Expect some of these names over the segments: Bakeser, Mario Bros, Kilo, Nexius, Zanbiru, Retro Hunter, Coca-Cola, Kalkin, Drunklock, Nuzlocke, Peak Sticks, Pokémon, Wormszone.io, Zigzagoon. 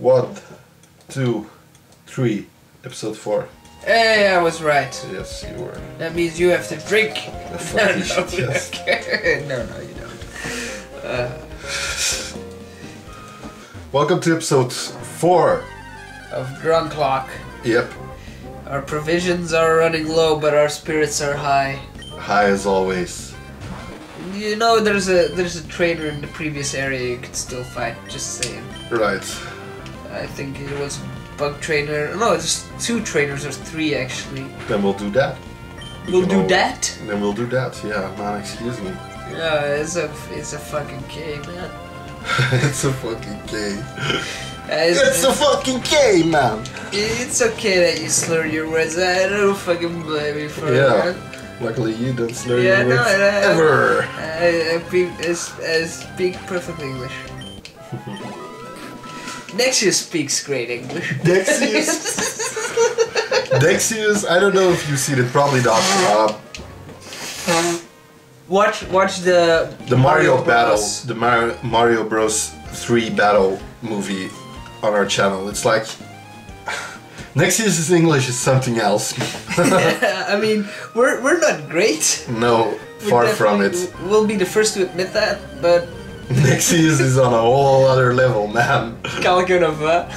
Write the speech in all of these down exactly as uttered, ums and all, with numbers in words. One, two, three, episode four. Hey, I was right. Yes, you were. That means you have to drink. The fuck no, you should, no, yes. no, no, you don't. Uh. Welcome to episode four of Drunklock. Yep. Our provisions are running low, but our spirits are high. High as always. You know, there's a there's a trader in the previous area you could still fight. Just saying. Right. I think it was bug trader. No, there's two traders or three actually. Then we'll do that. We'll you do know, that. Then we'll do that. Yeah, man. Excuse me. Yeah, uh, it's a it's a fucking K, man. It's a fucking K. Uh, it's it's a fucking K, man. It's okay that you slur your words. I don't fucking blame you for yeah. that. Luckily, you don't slur yeah, your words no, no, ever. I, I, speak, I, I speak perfect English. Nexius speaks great English. Nexius? Nexius, I don't know if you've seen it, probably not. Uh, um, watch watch the... The Mario, Mario battle, Bros. the Mar Mario Bros. three battle movie on our channel. It's like... Nexius' English is something else. Yeah, I mean, we're, we're not great. No, we're far from it. We'll be the first to admit that, but... Nexius is on a whole other level, man. Kalkin of that.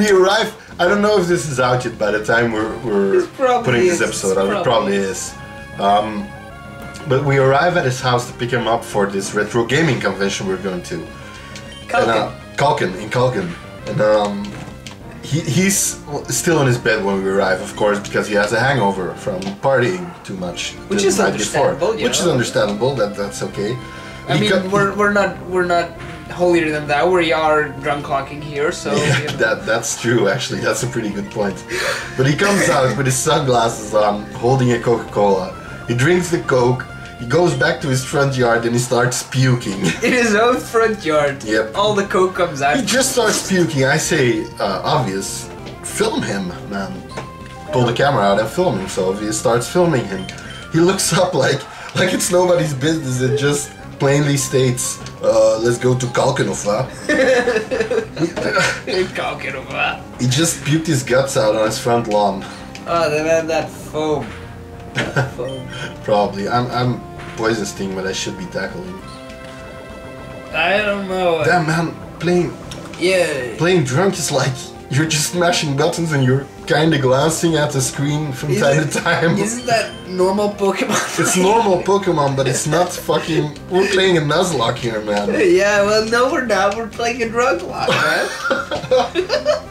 We arrive... I don't know if this is out yet by the time we're, we're putting this episode out. It probably is. Um, but we arrive at his house to pick him up for this retro gaming convention we're going to. Kalkin. And, uh, Kalkin, in Kalkin. And um, he, he's still in his bed when we arrive, of course, because he has a hangover from partying too much. Which is understandable. Which know? is understandable. That that's okay. I he mean, we're we're not we're not holier than that. We are drunk clocking here, so yeah, you know. that that's true. Actually, that's a pretty good point. But he comes out with his sunglasses on, holding a Coca-Cola. He drinks the Coke. He goes back to his front yard and he starts puking. In his own front yard? Yep. All the coke comes out. He just starts puking. I say, uh, obvious, film him, man. Pull the camera out and film him. So obvious starts filming him. He looks up like like it's nobody's business. It just plainly states, uh, let's go to Kalkinova. Kalkinova. He just puked his guts out on his front lawn. Oh, they had that foam. That foam. Probably. I'm... I'm poison sting, but I should be tackling. I don't know. Damn, man, playing, yeah, playing drunk is like you're just smashing buttons and you're kind of glancing at the screen from isn't time to time. Isn't that normal Pokémon? It's normal Pokémon, but it's not fucking. We're playing a Nuzlocke here, man. Yeah, well, no, we're not. We're playing a Drunklock, right?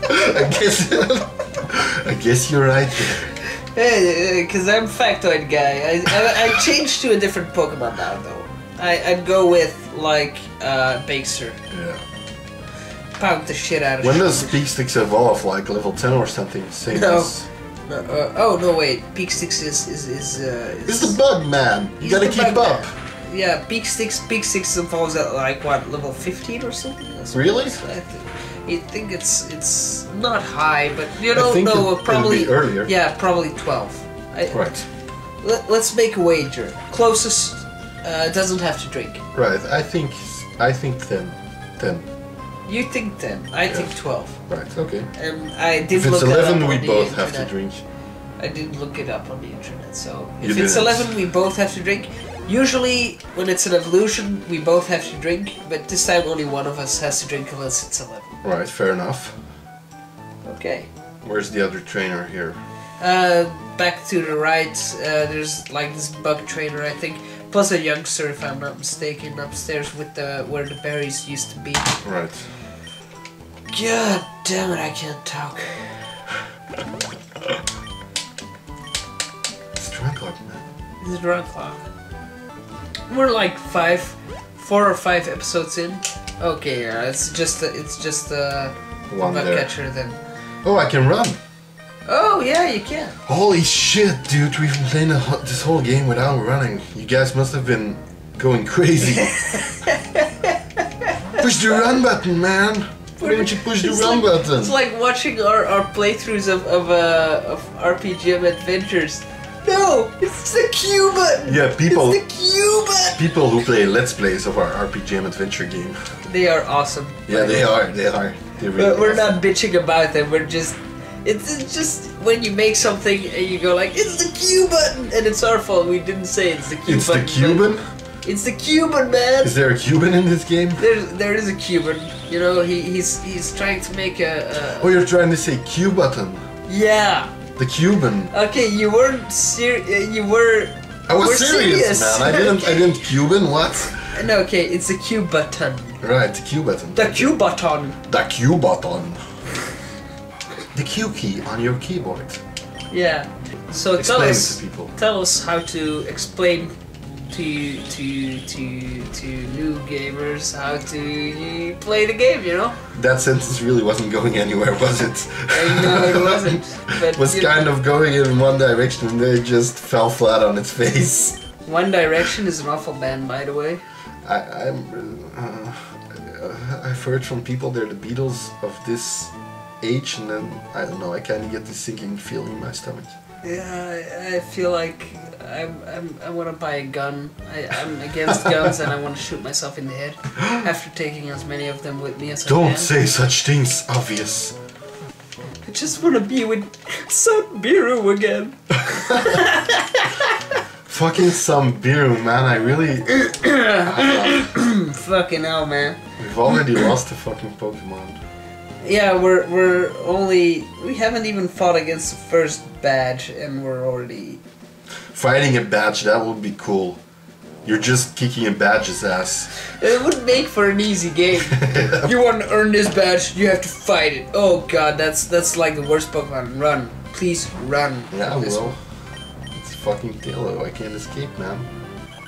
I guess. I guess you're right there. Because I'm factoid guy. I, I, I changed to a different Pokemon now, though. I, I'd go with, like, uh, Bakeser. Yeah. Pound the shit out of it. When does Peak Sticks evolve? Like, level ten or something? Same no. As... no uh, oh, no, wait. Peak Sticks is... is, is, uh, is it's the bug, man. You gotta keep up. Man. Yeah, Peak Sticks, Peak Sticks evolves at, like, what, level fifteen or something? That's really? I think. You think it's it's not high, but you don't know. It, probably it'll be earlier. Yeah, probably twelve. I, right. Let, let's make a wager. Closest uh, doesn't have to drink. Right. I think I think ten. Ten. You think ten? I yes. think twelve. Right. Okay. Um, I did. If it's look eleven, up we both have to drink. I didn't look it up on the internet, so if you it's didn't. eleven, we both have to drink. Usually, when it's an evolution, we both have to drink, but this time only one of us has to drink unless it's eleven. Right, fair enough. Okay. Where's the other trainer here? Uh, back to the right, uh, there's like this bug trainer, I think, plus a youngster, if I'm not mistaken, upstairs with the where the berries used to be. Right. God damn it, I can't talk. It's Drunklock, man. It's Drunklock. We're like five, four or five episodes in. Okay, yeah, it's just a, it's just a bug catcher then. Oh, I can run. Oh yeah, you can. Holy shit, dude! We've been playing a, this whole game without running. You guys must have been going crazy. Push the run button, man. Why don't you push the it's run like, button? It's like watching our, our playthroughs of of, uh, of R P G M adventures. No, it's the Q button. Yeah, people. It's the Q button. people who play Let's Plays of our R P G and adventure game. They are awesome. Yeah, they are, they are. They're really but we're awesome. Not bitching about them, we're just... It's just when you make something and you go like, it's the Q button! And it's our fault, we didn't say it's the Q button. It's the Cuban? It's the Cuban, man! Is there a Cuban in this game? There, there is a Cuban. You know, he, he's he's trying to make a, a... Oh, you're trying to say Q button. Yeah. The Cuban. Okay, you weren't serious. You were. I was serious, serious, man. I didn't. Okay. I didn't Cuban. What? No, okay. It's the Q button. Right, the Q button. The Q button. The Q button. The Q key on your keyboard. Yeah. So explain tell us. To people. Tell us how to explain to to to to new gamers how to play the game. You know. That sentence really wasn't going anywhere, was it? I know it wasn't. But it was kind know. of going in one direction and then it just fell flat on its face. One Direction is an awful band, by the way. I, I'm, uh, I've heard from people they're the Beatles of this age, and then, I don't know, I kind of get this sinking feeling in my stomach. Yeah, I, I feel like I'm, I'm, I want to buy a gun. I, I'm against guns and I want to shoot myself in the head after taking as many of them with me as Don't I can. Don't say such things, obvious. I just want to be with Zanbiru again. Fucking Zanbiru, man, I really... I fucking hell, man. We've already lost the fucking Pokemon. Yeah, we're we're only... We haven't even fought against the first badge and we're already... Fighting a badge, that would be cool. You're just kicking a badge's ass. It would make for an easy game. You want to earn this badge, you have to fight it. Oh god, that's that's like the worst Pokemon. Run. Please run. Yeah, I will. It's fucking Kilo. I can't escape, man.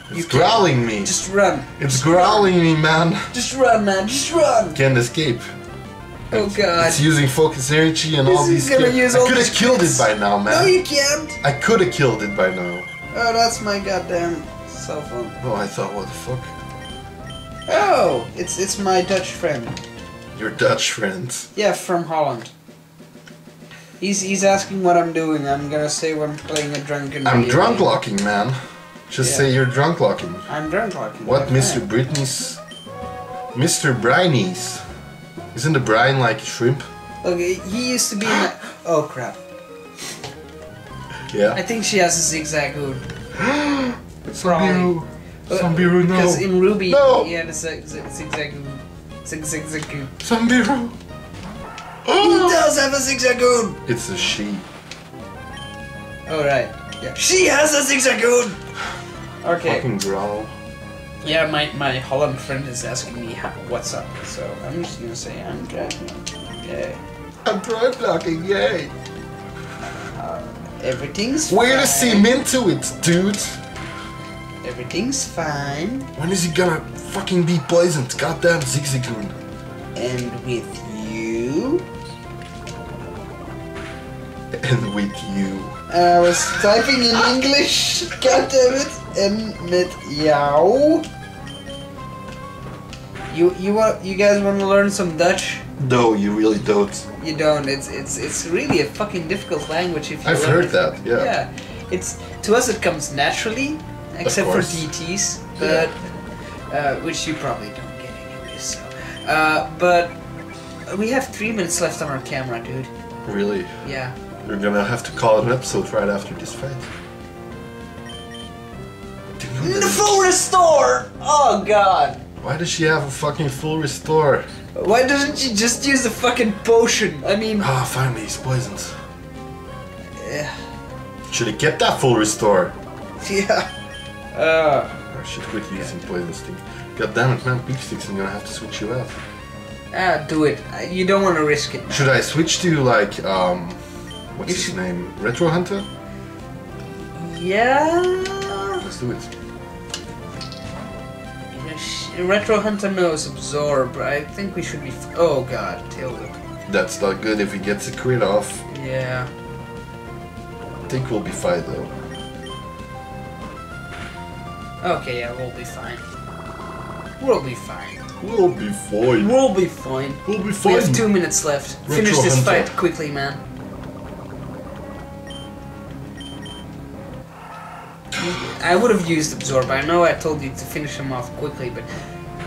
It's you growling me. Just run. It's just growling run. me, man. Just run, man. Just run. Can't escape. Oh god. It's using focus energy and this all these gonna use all I could have killed it by now, man. No, you can't. I could have killed it by now. Oh, that's my goddamn cell phone. Oh, I thought, what the fuck? Oh, it's it's my Dutch friend. Your Dutch friend? Yeah, from Holland. He's he's asking what I'm doing. I'm gonna say when I'm playing a drunken I'm video drunk game. locking, man. Just yeah. say you're drunk locking. I'm drunk locking. What, okay. Mister Britney's... Mister Briney's... Isn't the brine like shrimp? Okay, he used to be in a... Oh crap. Yeah. I think she has a zigzag hood. Zanbiru! Zanbiru, no! Because in Ruby, no. he had a zigzag hood. Zigzag hood. Zanbiru! Oh. He does have a zigzag hood! It's a she. Oh right. Yeah. She has a zigzag hood! Okay. Fucking growl. Yeah, my, my Holland friend is asking me how, what's up, so I'm just gonna say I'm drunk locking, yay. I'm drunk locking, yay! Uh, everything's Where fine. Where is him into it, dude? Everything's fine. When is he gonna fucking be poisoned? Goddamn Zigzagoon. And with you? And with you. I was typing in English, goddammit, and with jou. You you want you guys want to learn some Dutch? No, you really don't. You don't. It's it's it's really a fucking difficult language. If you I've heard it. that, yeah. Yeah, it's to us it comes naturally, except for D Ts, but yeah. uh, which you probably don't get anyway. So, uh, but we have three minutes left on our camera, dude. Really? Yeah. We're gonna have to call it an episode right after this fight. Dude. The full restore! Oh god! Why does she have a fucking full restore? Why doesn't she just use the fucking potion? I mean... Ah, oh, finally, he's poisoned. Yeah. Should have kept that full restore. Yeah. Uh, or I should quit using poison stick. God damn it, man, Peak Sticks, I'm gonna have to switch you out. Ah, do it. You don't want to risk it. Should I switch to, like, um... What's his name? Retro Hunter? Yeah. Let's do it. Retro Hunter knows absorb. I think we should be. F oh god, tilted. That's not good if he gets a crit off. Yeah. I think we'll be fine though. Okay, yeah, we'll be fine. We'll be fine. We'll be fine. We'll be fine. We'll be fine. We have two minutes left. Retro Finish this Hunter. fight quickly, man. I would have used Absorb. I know I told you to finish him off quickly, but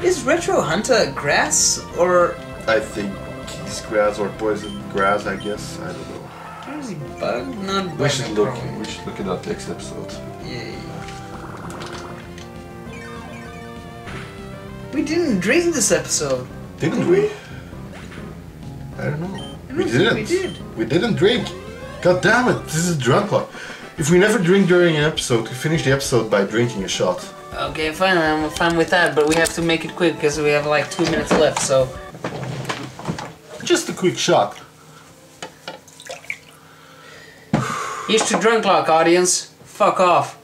is Retro Hunter grass or? I think he's grass or poison grass. I guess I don't know. How is he bug? Not bug. We should look. Problem. We should look at that next episode. Yeah. We didn't drink this episode. Didn't we? I don't know. I don't we didn't. We did. We didn't drink. God damn it! This is Drunklock. If we never drink during an episode, we finish the episode by drinking a shot. Okay, fine. I'm fine with that, but we have to make it quick because we have like two minutes left. So, just a quick shot. Here's to Drunklock, audience. Fuck off.